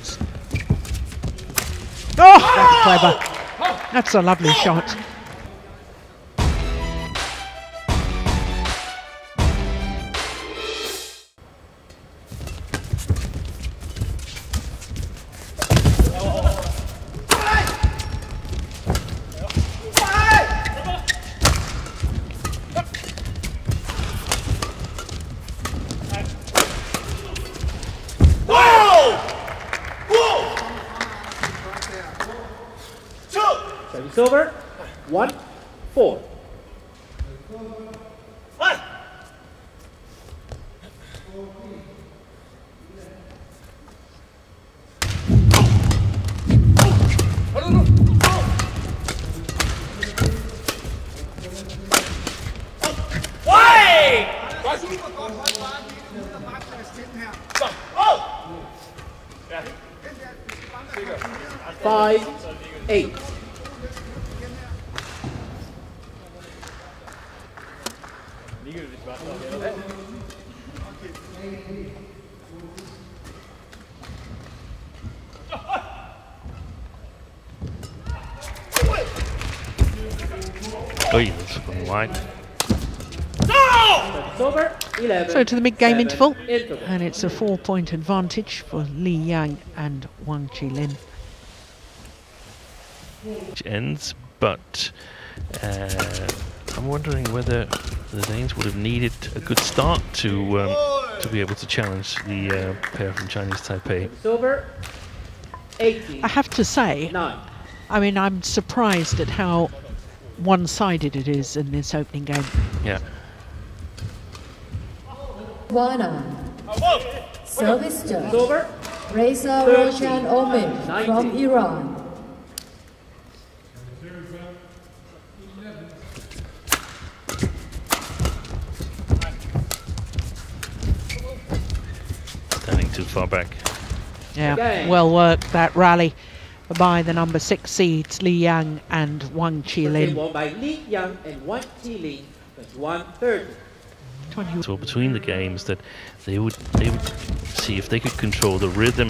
Williams. Oh, that's clever. That's a lovely shot. It's over. 1-4. Why? 5-8. So to the mid-game interval, and it's a 4-point advantage for Lee Yang and Wang Qilin. It ends, but I'm wondering whether the Danes would have needed a good start to be able to challenge the pair from Chinese Taipei. I have to say, I mean, I'm surprised at how one-sided it is in this opening game. Yeah. One on. Service judge Reza Roshan Omid from Iran. Standing too far back. Yeah, okay. Well worked that rally by the number 6 seeds Lee Yang and Wang Qilin. Won by Lee Yang and Wang Qilin, 21-30. So between the games, that they would see if they could control the rhythm.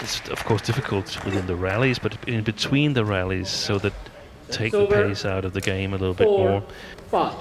It's of course difficult within the rallies, but in between the rallies, so that take the pace out of the game a little bit more. 5.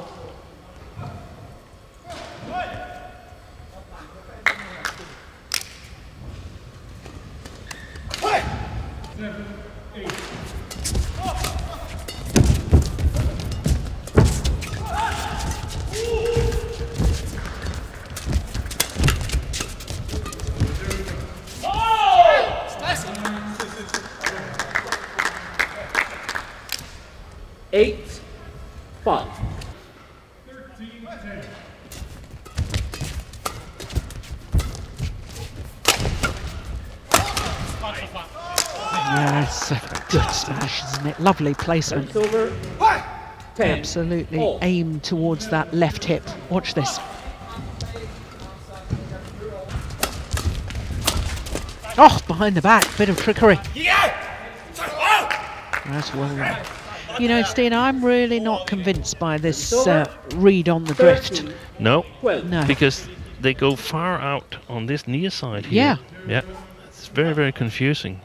Yes, a good smash, isn't it? Lovely placement. Absolutely aimed towards that left hip. Watch this. Oh, behind the back, bit of trickery. That's well done. You know, Steen, I'm really not convinced by this read on the drift. No, because they go far out on this near side here. Yeah. Yeah. It's very, very confusing.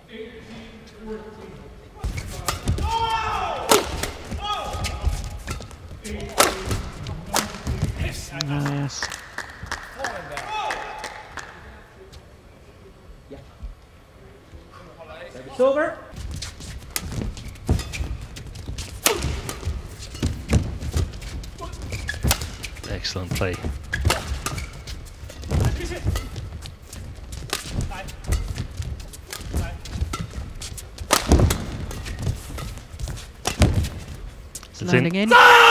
Nice. Yeah. It's over. Excellent play. Landing in. Man.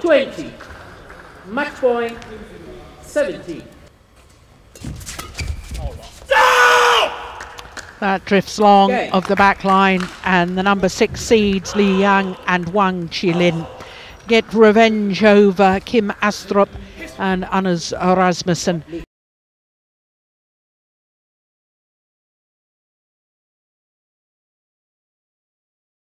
20. Match point. 17. That drifts long of the back line, and the number 6 seeds Lee Yang and Wang Qilin get revenge over Kim Astrup and Anas Rasmussen.